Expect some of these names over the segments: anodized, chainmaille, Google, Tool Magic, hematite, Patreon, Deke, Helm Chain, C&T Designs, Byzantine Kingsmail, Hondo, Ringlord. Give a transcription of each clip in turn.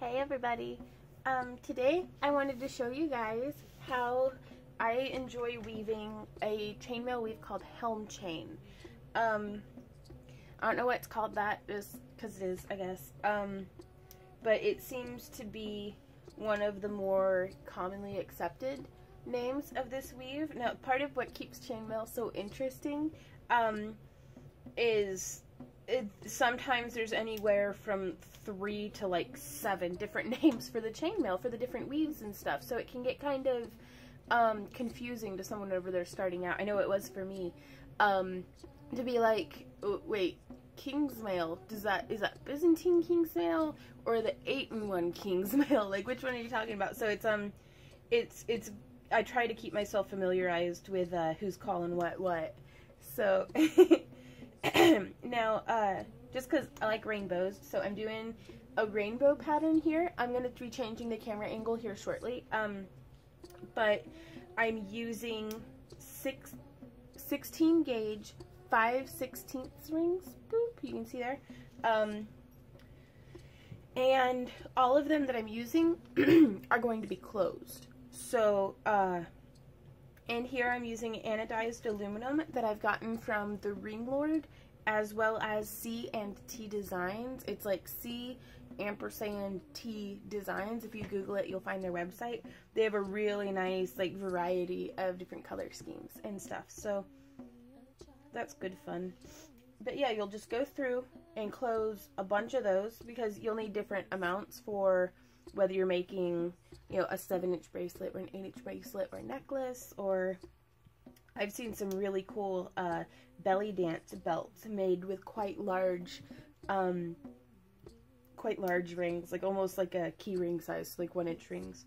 Hey everybody, today I wanted to show you guys how I enjoy weaving a chainmail weave called Helm Chain. I don't know what it's called that, just because it is, I guess, but it seems to be one of the more commonly accepted names of this weave. Now, part of what keeps chainmail so interesting is sometimes there's anywhere from 3 to like 7 different names for the chainmail, for the different weaves and stuff, so it can get kind of confusing to someone over there starting out. I know it was for me, to be like, oh, wait, Kingsmail, is that Byzantine Kingsmail or the 8-in-1 Kingsmail? Like, which one are you talking about? So it's I try to keep myself familiarized with who's calling what. So now, just because I like rainbows, so I'm doing a rainbow pattern here. I'm going to be changing the camera angle here shortly, but I'm using 16 gauge 5/16 rings. Boop, you can see there. And all of them that I'm using are going to be closed. So, and here I'm using anodized aluminum that I've gotten from the Ringlord, as well as C&T Designs. It's like C&T Designs. If you Google it, you'll find their website. They have a really nice, like, variety of different color schemes and stuff. So that's good fun. But yeah, you'll just go through and close a bunch of those, because you'll need different amounts for whether you're making, you know, a 7-inch bracelet or an 8-inch bracelet or a necklace, or I've seen some really cool belly dance belts made with quite large rings, like almost like a key ring size, like 1-inch rings.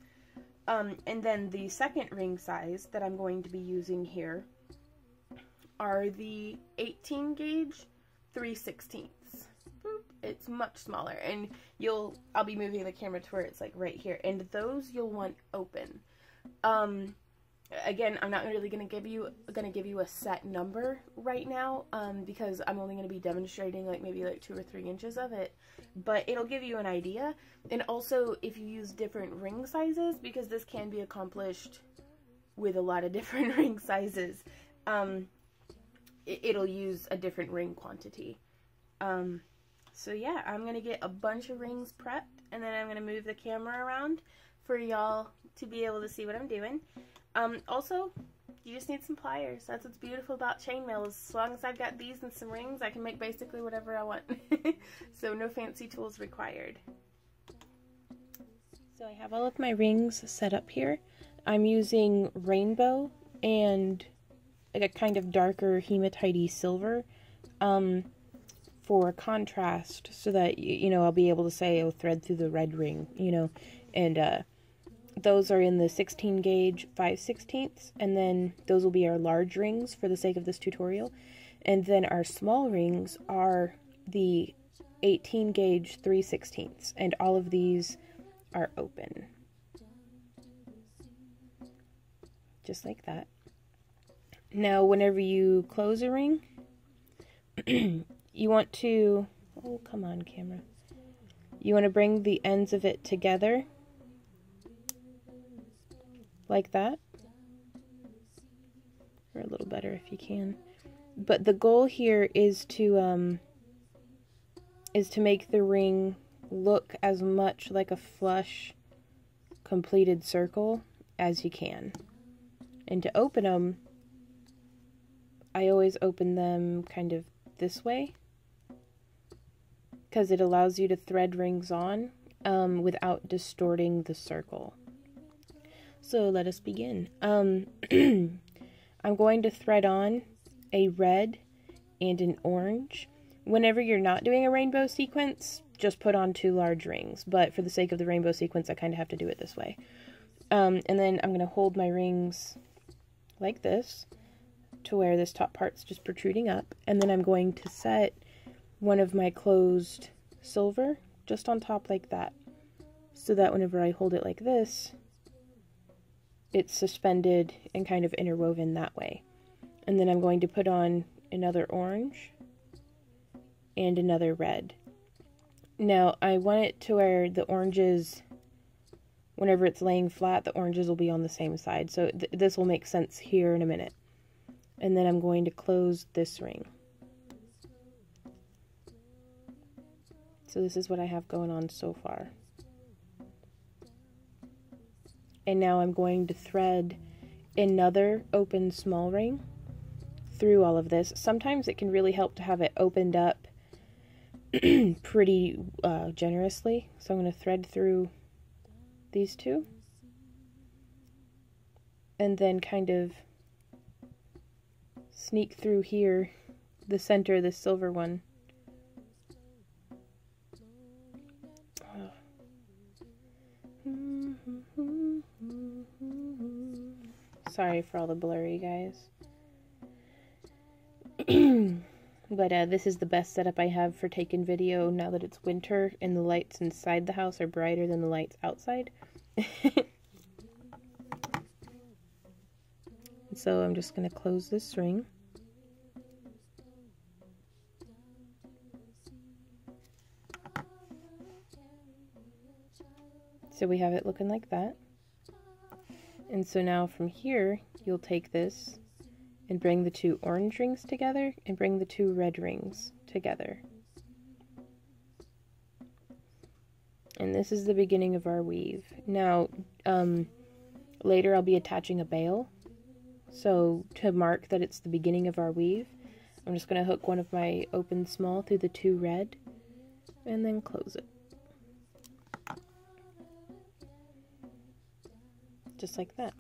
And then the second ring size that I'm going to be using here are the 18 gauge 3/16. It's much smaller, and I'll be moving the camera to where it's like right here, and those you'll want open. Again, I'm not really gonna give you a set number right now, because I'm only gonna be demonstrating like maybe like 2 or 3 inches of it, but it'll give you an idea. And also, if you use different ring sizes, because this can be accomplished with a lot of different ring sizes, it'll use a different ring quantity. So yeah, I'm going to get a bunch of rings prepped, and then I'm going to move the camera around for y'all to be able to see what I'm doing. Also, you just need some pliers. That's what's beautiful about chainmail, is as long as I've got these and some rings, I can make basically whatever I want. So no fancy tools required. So I have all of my rings set up here. I'm using rainbow and like a kind of darker hematite-y silver. For contrast, so that, you know, I'll be able to say, oh, thread through the red ring, you know, and those are in the 16 gauge 5/16, and then those will be our large rings for the sake of this tutorial, and then our small rings are the 18 gauge 3/16, and all of these are open, just like that. Now, whenever you close a ring, you want to, oh, come on, camera. You want to bring the ends of it together, like that, or a little better if you can. But the goal here is to make the ring look as much like a flush, completed circle as you can. And to open them, I always open them kind of this way, because it allows you to thread rings on without distorting the circle. So let us begin. I'm going to thread on a red and an orange. Whenever you're not doing a rainbow sequence, just put on 2 large rings, but for the sake of the rainbow sequence, I kind of have to do it this way. And then I'm going to hold my rings like this, to where this top part's just protruding up, and then I'm going to set one of my closed silver just on top like that, so that whenever I hold it like this, it's suspended and kind of interwoven that way. And then I'm going to put on another orange and another red. Now, I want it to where the oranges, whenever it's laying flat, the oranges will be on the same side. So this will make sense here in a minute. And then I'm going to close this ring. So this is what I have going on so far. And now I'm going to thread another open small ring through all of this. Sometimes it can really help to have it opened up pretty generously. So I'm going to thread through these two and then kind of sneak through here the center of the silver one. Oh. Sorry for all the blurry, guys. But this is the best setup I have for taking video now that it's winter and the lights inside the house are brighter than the lights outside. So I'm just going to close this ring. So we have it looking like that. And so now from here, you'll take this and bring the two orange rings together and bring the two red rings together. And this is the beginning of our weave. Now, later I'll be attaching a bail. So to mark that it's the beginning of our weave, I'm just going to hook one of my open small through the two red and then close it. Just like that.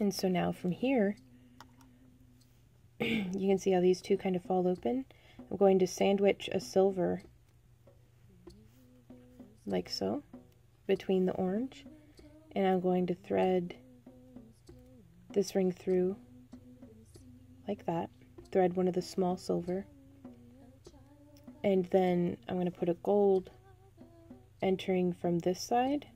And so now from here, you can see how these two kind of fall open. I'm going to sandwich a silver, like so, between the orange, and I'm going to thread this ring through, like that, thread one of the small silver, and then I'm going to put a gold entering from this side.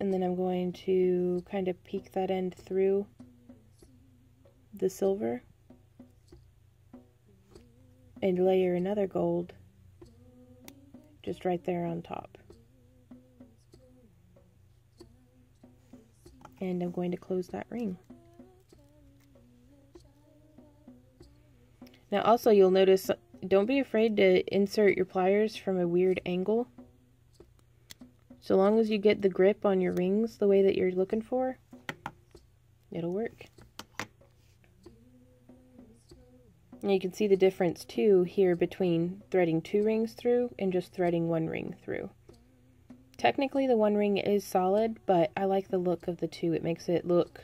And then I'm going to kind of peek that end through the silver and layer another gold just right there on top. And I'm going to close that ring. Now also you'll notice, don't be afraid to insert your pliers from a weird angle. So long as you get the grip on your rings the way that you're looking for, it'll work. And you can see the difference too here between threading two rings through and just threading one ring through. Technically the one ring is solid, but I like the look of the two. It makes it look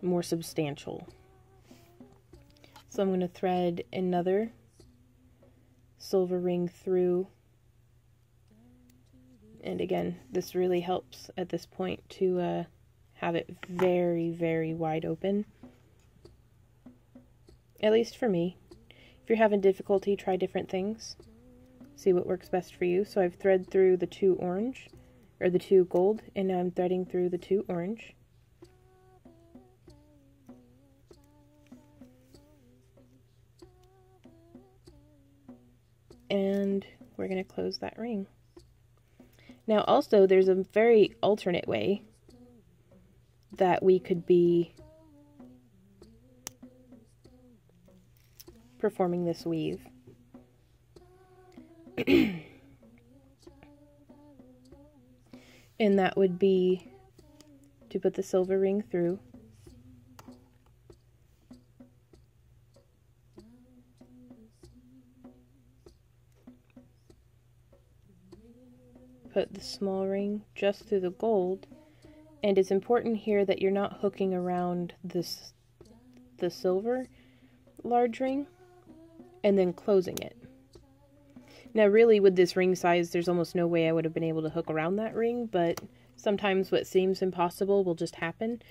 more substantial. So I'm going to thread another silver ring through. And again, this really helps at this point to have it very, very wide open. At least for me. If you're having difficulty, try different things. See what works best for you. So I've threaded through the two orange, or the two gold, and now I'm threading through the two orange. And we're going to close that ring. Now also, there's a very alternate way that we could be performing this weave. And that would be to put the silver ring through . Put the small ring just through the gold, and it's important here that you're not hooking around the silver large ring and then closing it. Now really with this ring size there's almost no way I would have been able to hook around that ring, but sometimes what seems impossible will just happen.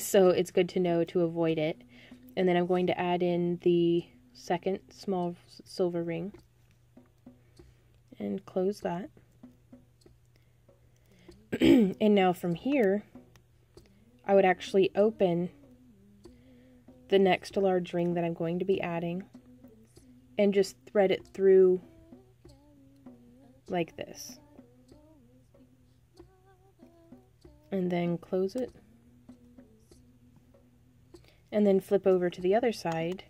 So it's good to know to avoid it. And then I'm going to add in the second small silver ring and close that. And now from here, I would actually open the next large ring that I'm going to be adding and just thread it through like this. And then close it. And then flip over to the other side.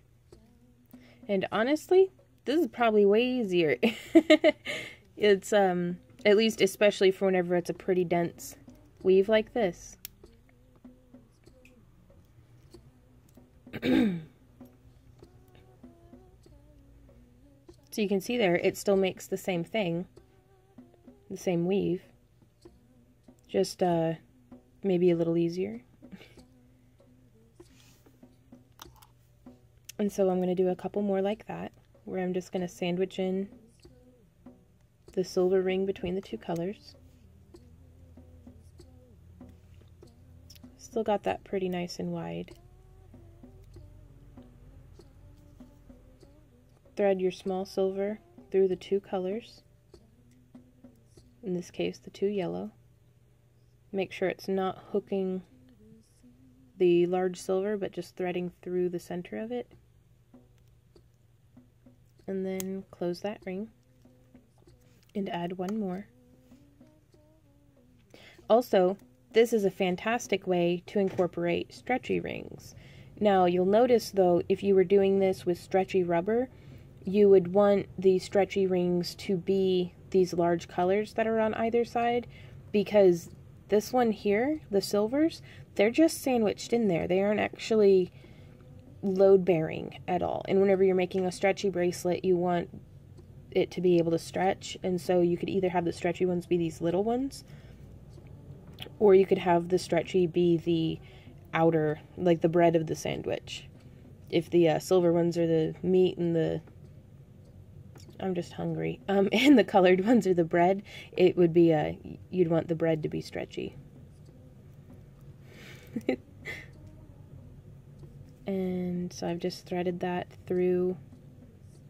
And honestly, this is probably way easier. It's, at least especially for whenever it's a pretty dense weave like this. So you can see there, it still makes the same thing, the same weave, just maybe a little easier. And so I'm going to do a couple more like that, where I'm just going to sandwich in the silver ring between the two colors. Still got that pretty nice and wide. Thread your small silver through the two colors, in this case the two yellow. Make sure it's not hooking the large silver, but just threading through the center of it. And then close that ring and add one more. Also, this is a fantastic way to incorporate stretchy rings. Now, you'll notice though, if you were doing this with stretchy rubber, you would want the stretchy rings to be these large colors that are on either side, because this one here, the silvers, they're just sandwiched in there. They aren't actually load-bearing at all. And whenever you're making a stretchy bracelet, you want it to be able to stretch, and so you could either have the stretchy ones be these little ones, or you could have the stretchy be the outer, like the bread of the sandwich. If the silver ones are the meat and the... I'm just hungry. And the colored ones are the bread, it would be, you'd want the bread to be stretchy. And so I've just threaded that through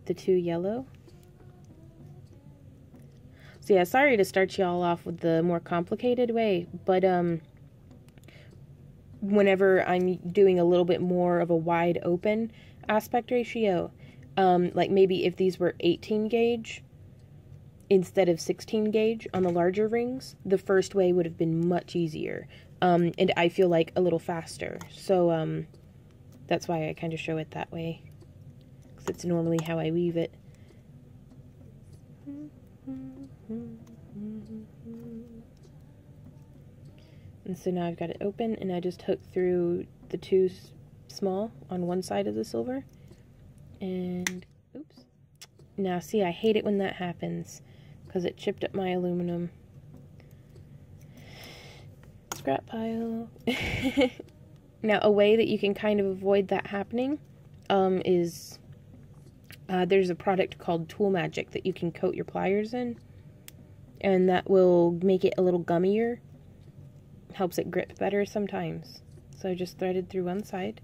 the two yellow. So yeah, sorry to start y'all off with the more complicated way, but whenever I'm doing a little bit more of a wide open aspect ratio, like maybe if these were 18 gauge instead of 16 gauge on the larger rings, the first way would have been much easier, and I feel like a little faster. So that's why I kind of show it that way, because it's normally how I weave it. And so now I've got it open, and I just hook through the two small on one side of the silver, and oops. Now see, I hate it when that happens, because it chipped up my aluminum. Scrap pile. Now a way that you can kind of avoid that happening is there's a product called Tool Magic that you can coat your pliers in, and that will make it a little gummier. Helps it grip better sometimes. So I just threaded through one side,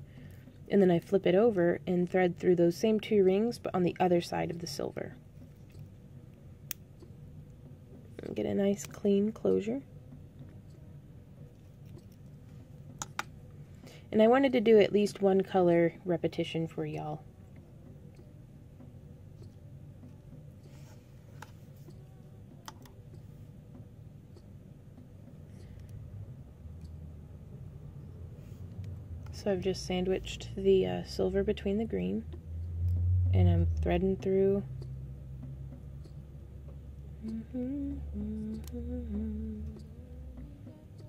and then I flip it over and thread through those same two rings, but on the other side of the silver. And get a nice clean closure. And I wanted to do at least one color repetition for y'all. So I've just sandwiched the silver between the green, and I'm threading through.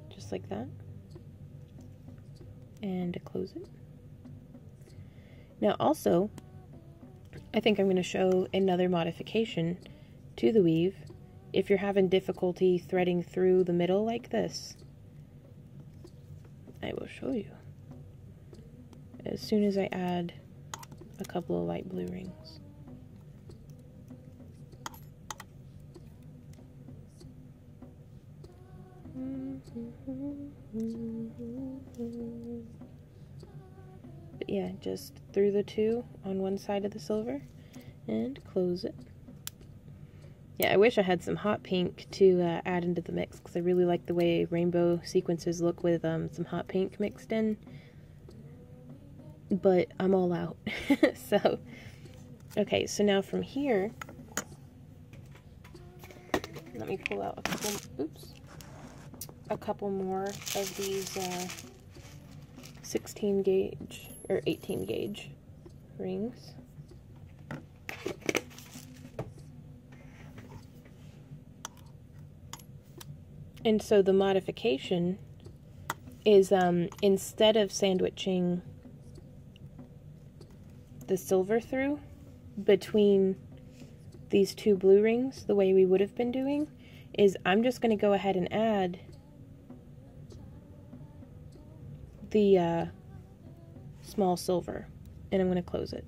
Just like that. And to close it. Now also, I think I'm going to show another modification to the weave if you're having difficulty threading through the middle like this. I will show you as soon as I add a couple of light blue rings. But yeah, just through the two on one side of the silver and close it. Yeah, I wish I had some hot pink to add into the mix, because I really like the way rainbow sequences look with some hot pink mixed in. but I'm all out. So, okay, so now from here, let me pull out a couple, oops, a couple more of these 16 gauge or 18 gauge rings. And so the modification is instead of sandwiching the silver through between these two blue rings the way we would have been doing, is I'm just going to go ahead and add the small silver, and I'm going to close it.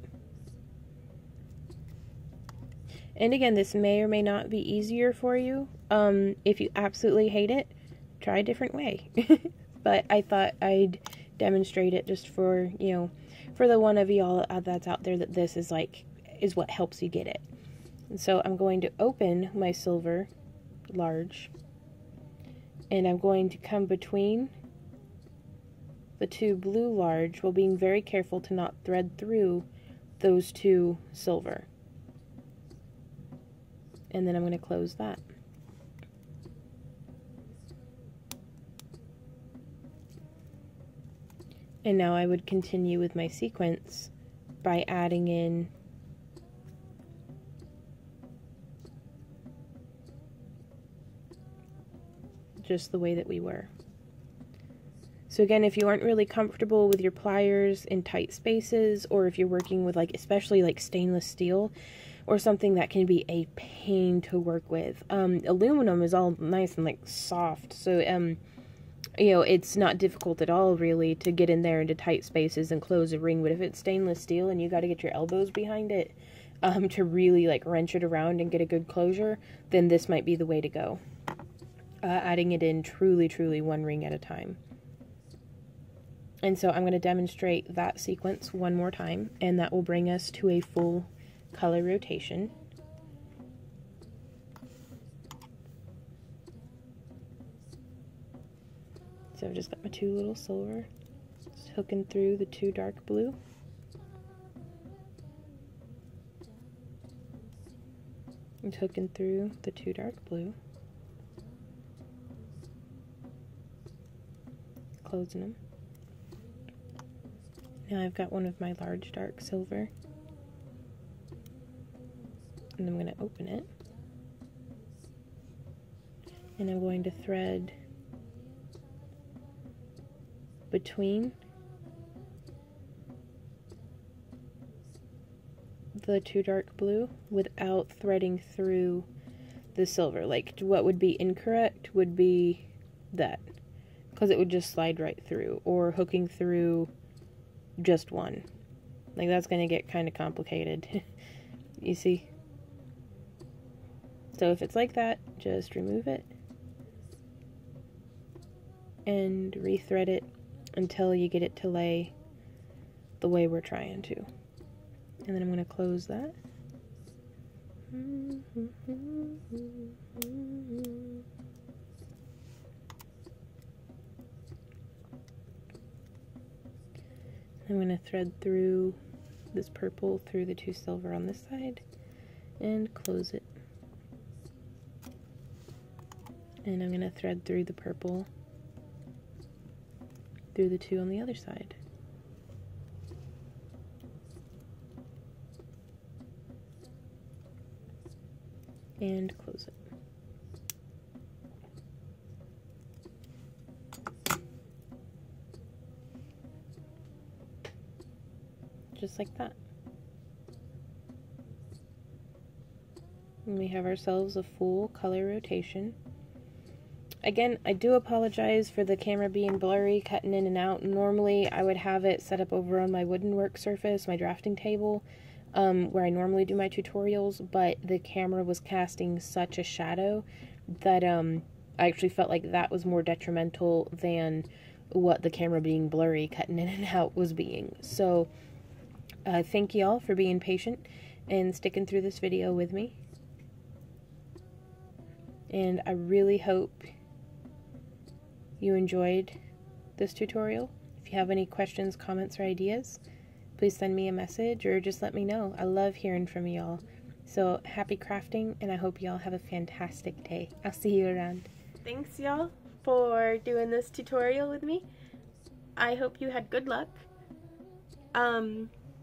And again, this may or may not be easier for you. If you absolutely hate it, try a different way. But I thought I'd demonstrate it just for, you know, for the one of y'all that's out there that this is like, is what helps you get it. And so I'm going to open my silver large, and I'm going to come between the two blue large while being very careful to not thread through those two silver. And then I'm going to close that. And now I would continue with my sequence by adding in just the way that we were. So again, if you aren't really comfortable with your pliers in tight spaces, or if you're working with like, especially like stainless steel, or something that can be a pain to work with. Aluminum is all nice and like soft, so you know, it's not difficult at all really to get in there into tight spaces and close a ring. But if it's stainless steel and you got to get your elbows behind it to really like wrench it around and get a good closure, then this might be the way to go. Adding it in truly one ring at a time. And so I'm going to demonstrate that sequence one more time, and that will bring us to a full color rotation. So I've just got my two little silver, just hooking through the two dark blue. And hooking through the two dark blue. Closing them. Now I've got one of my large dark silver. And I'm going to open it, and I'm going to thread between the two dark blue without threading through the silver. Like, what would be incorrect would be that, because it would just slide right through, or hooking through just one. Like, that's going to get kind of complicated. You see? So if it's like that, just remove it and rethread it until you get it to lay the way we're trying to. And then I'm going to close that. I'm going to thread through this purple through the two silver on this side and close it. And I'm going to thread through the purple through the two on the other side. And close it. Just like that. And we have ourselves a full color rotation. Again, I do apologize for the camera being blurry, cutting in and out. Normally, I would have it set up over on my wooden work surface, my drafting table, where I normally do my tutorials, but the camera was casting such a shadow that I actually felt like that was more detrimental than what the camera being blurry, cutting in and out was being. So, thank y'all for being patient and sticking through this video with me. And I really hope you enjoyed this tutorial. If you have any questions, comments, or ideas, please send me a message or just let me know. I love hearing from y'all. So happy crafting, and I hope y'all have a fantastic day. I'll see you around. Thanks y'all for doing this tutorial with me. I hope you had good luck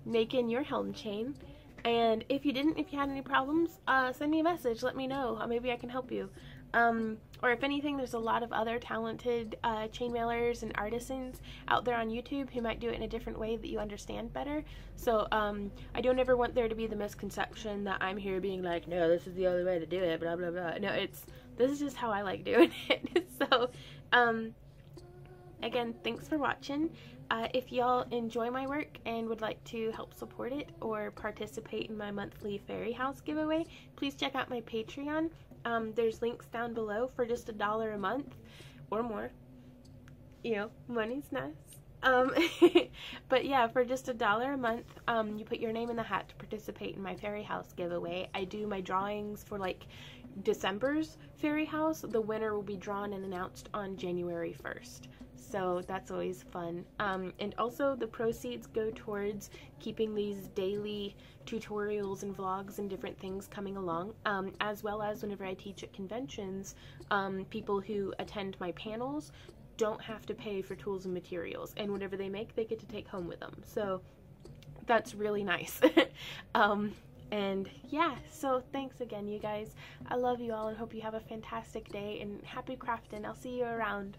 making your helm chain. And if you didn't, if you had any problems, send me a message, let me know. Maybe I can help you. Or if anything, there's a lot of other talented chainmailers and artisans out there on YouTube who might do it in a different way that you understand better. So I don't ever want there to be the misconception that I'm here being like, no, this is the only way to do it, blah, blah, blah. No, this is just how I like doing it. So again, thanks for watching. If y'all enjoy my work and would like to help support it or participate in my monthly fairy house giveaway, please check out my Patreon. There's links down below for just $1 a month or more. You know, money's nice. But yeah, for just $1 a month, you put your name in the hat to participate in my fairy house giveaway. I do my drawings for like December's fairy house. The winner will be drawn and announced on January 1st. So that's always fun. And also the proceeds go towards keeping these daily tutorials and vlogs and different things coming along, as well as whenever I teach at conventions, people who attend my panels don't have to pay for tools and materials, and whatever they make, they get to take home with them. So that's really nice. And yeah, so thanks again, you guys. I love you all and hope you have a fantastic day, and happy crafting. I'll see you around.